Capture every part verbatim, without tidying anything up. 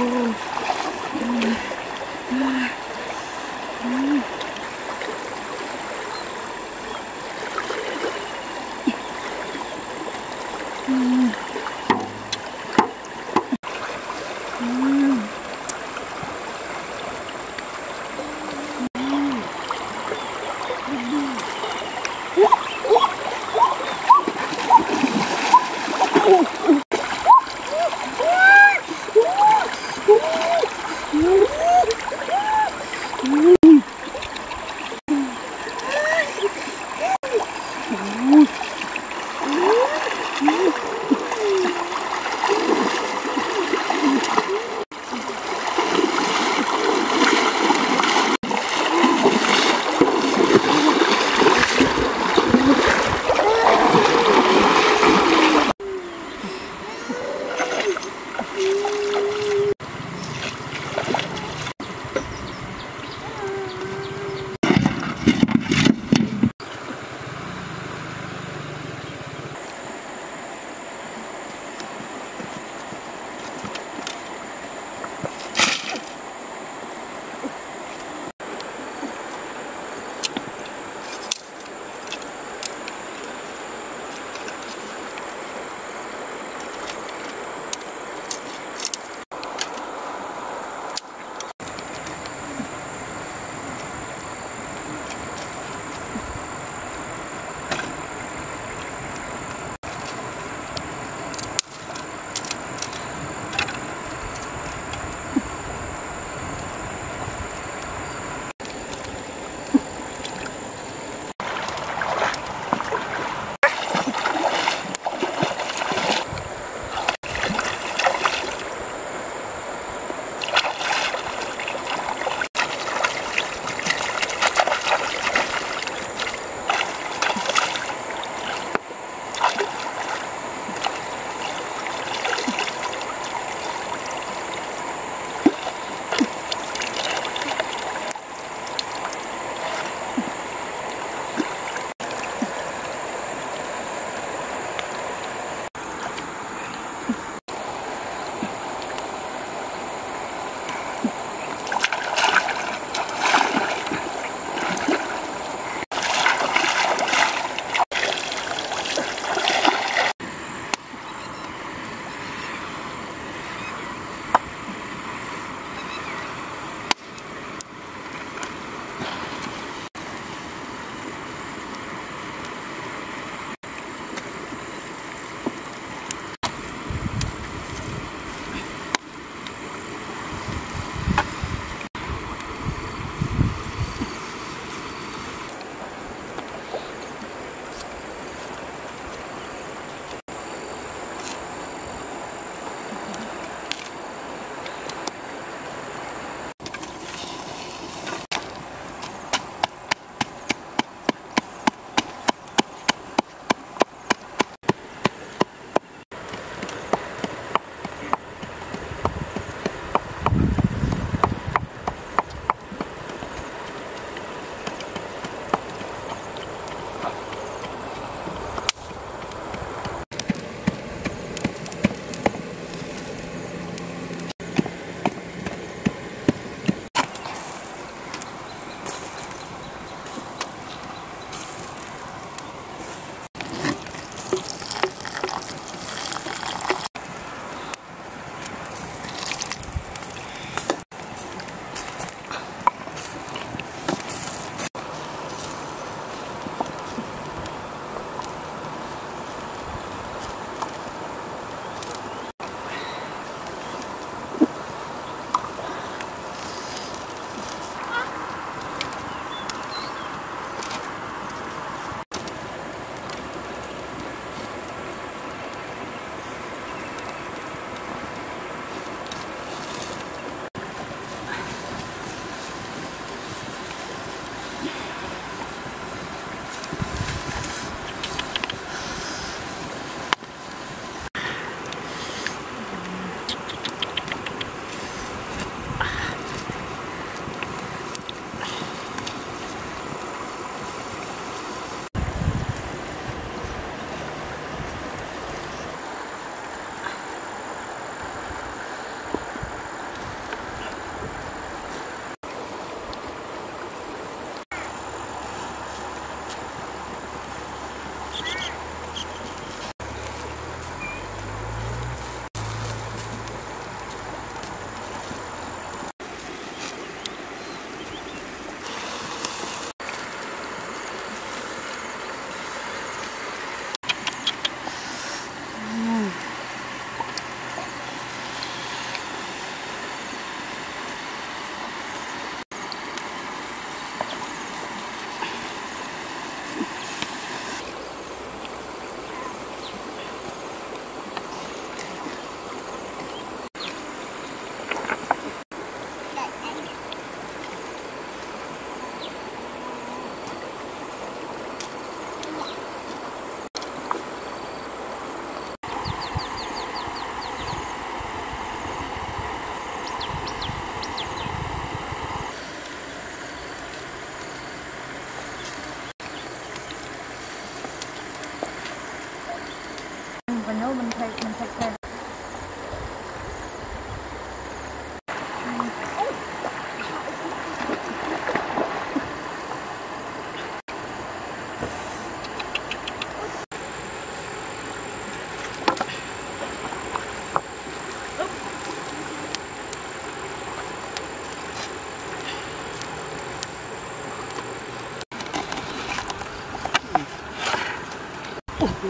Woo!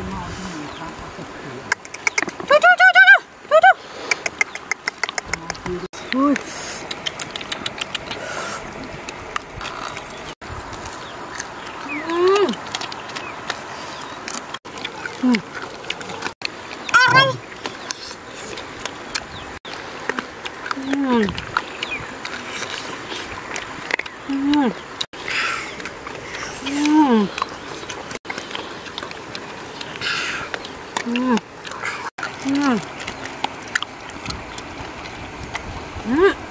Mm. Mm. Mm.